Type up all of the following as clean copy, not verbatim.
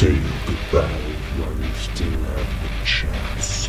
say goodbye while you still have the chance.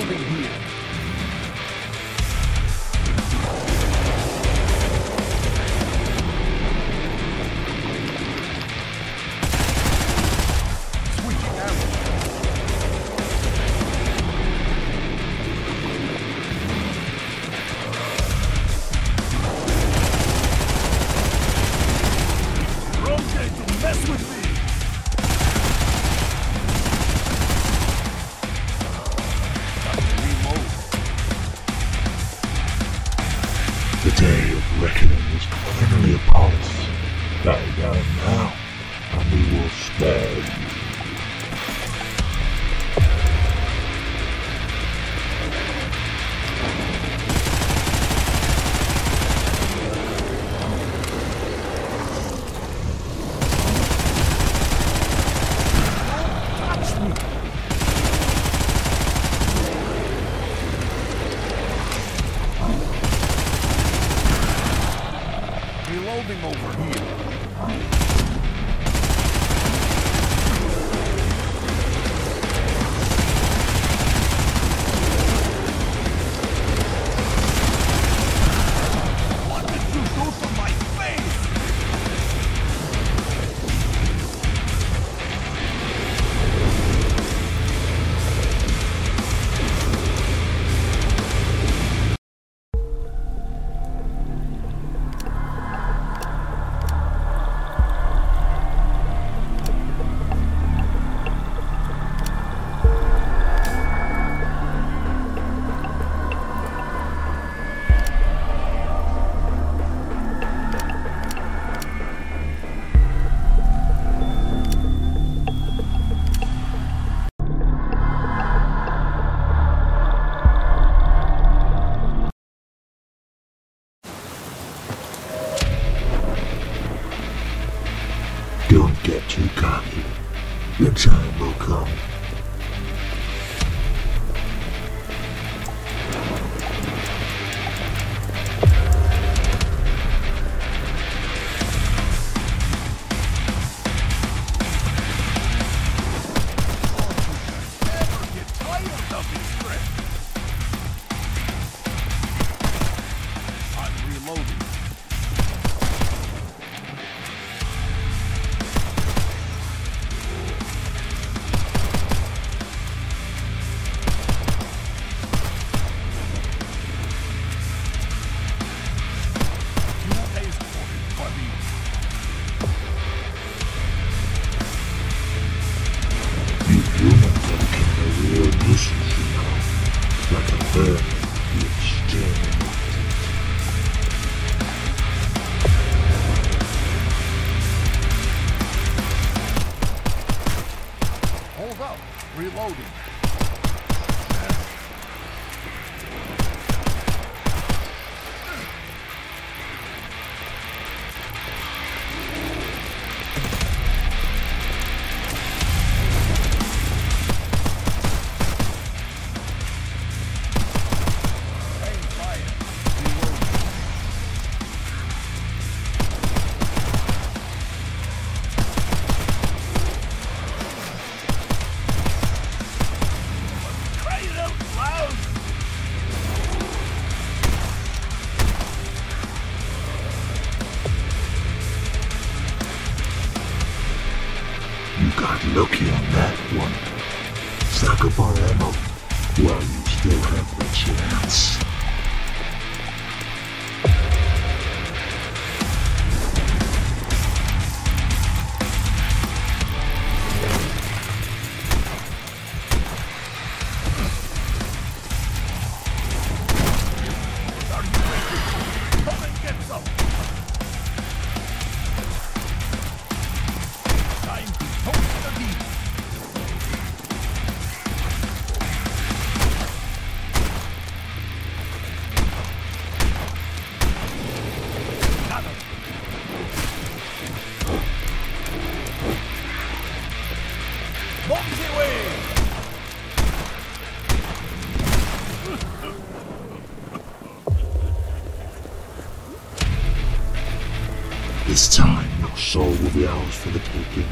With me. day of reckoning is finally upon us. Bow down now, and we will spare you. Don't get too cocky. Your time will come. Lucky on that one. Stack up our ammo while you still have the chance. This time, your soul will be ours for the taking.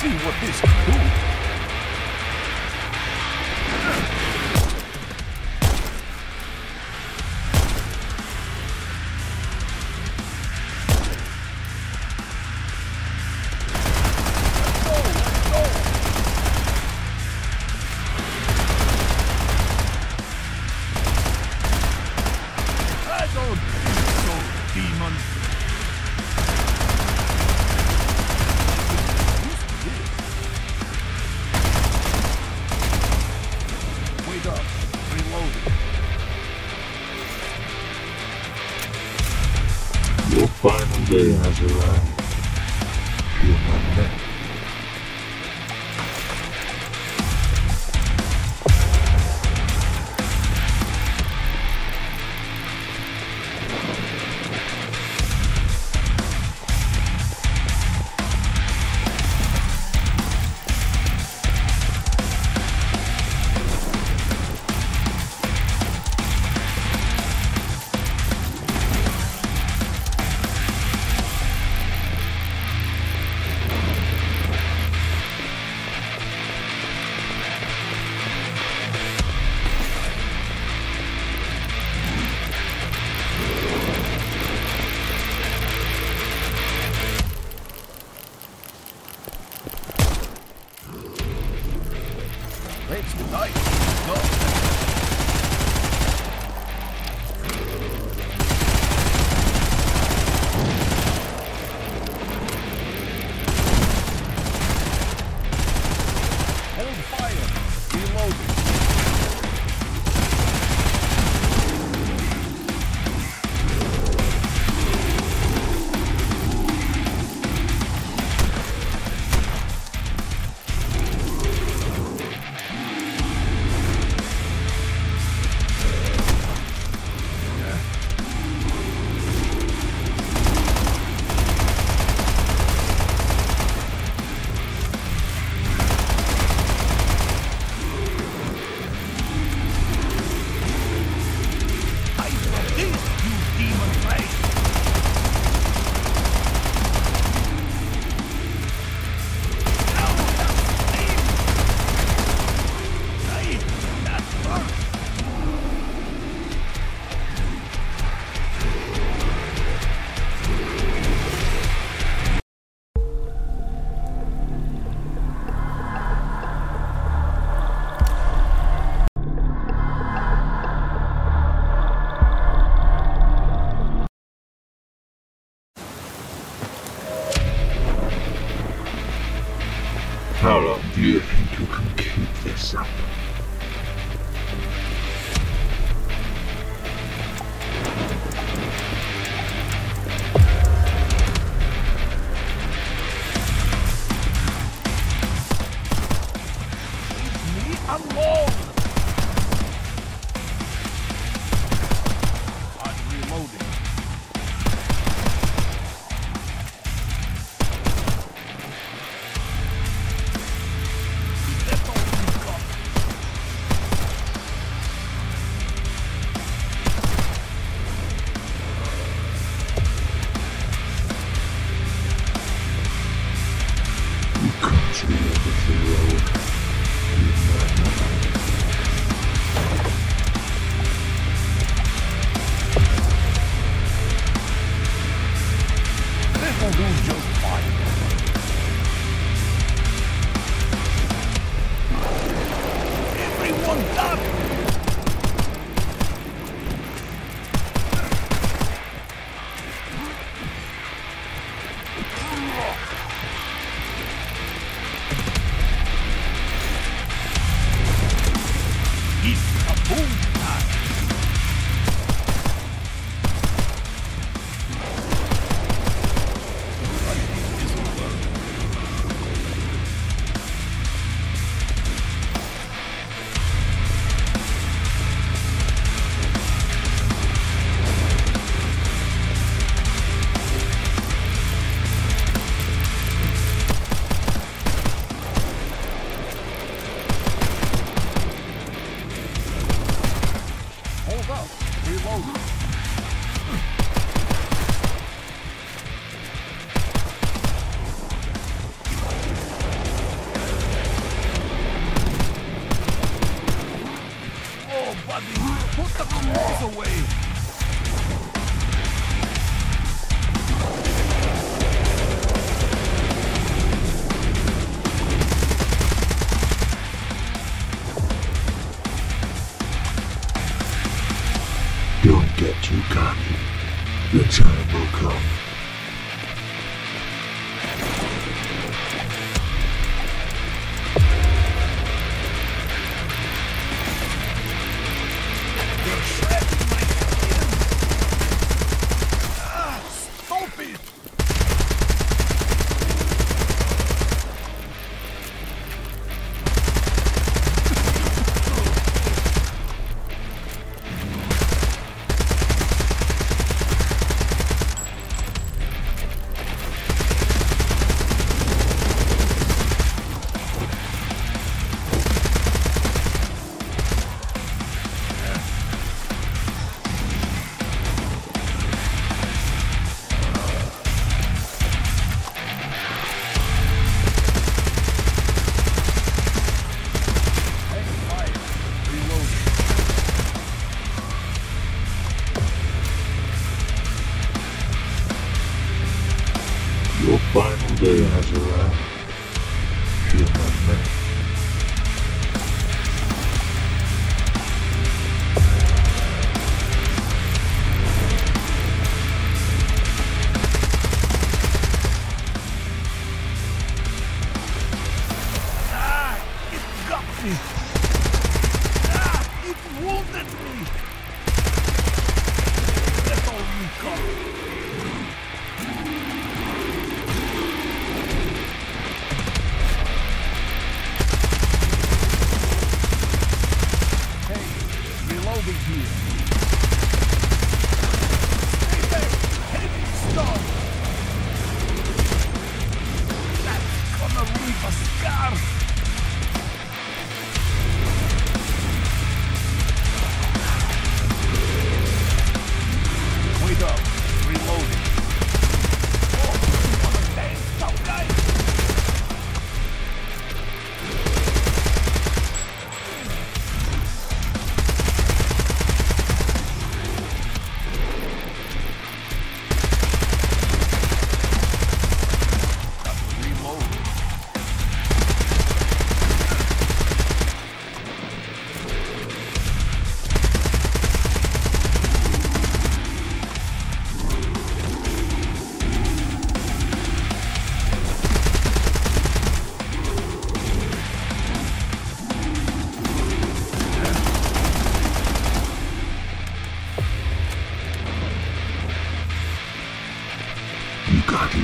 see what this can do. Final day has arrived. You have met. Let's go. Hellfire, reloaded. How long do you think you can keep this up? Leave me alone! I'm reloading. Your final day has arrived, dear my friend.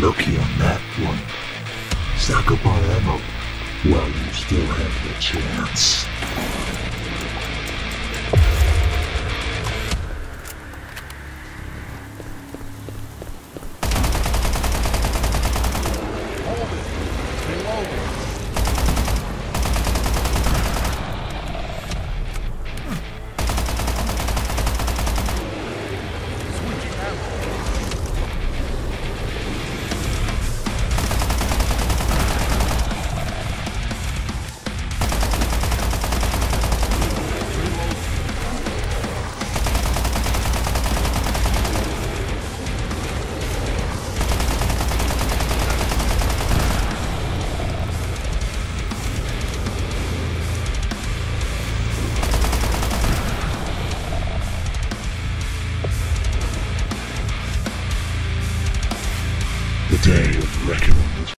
Lucky on that one. Stock up on ammo while you still have the chance. The day of reckoning is